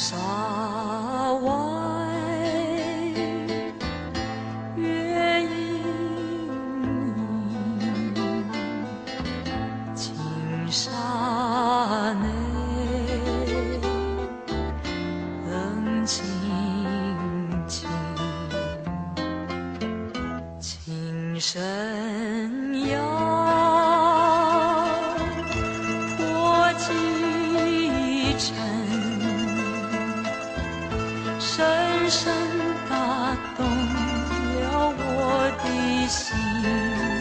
沙外，月盈盈，青纱内，冷清清，琴声遥，我寄尘。 深深打动了我的心。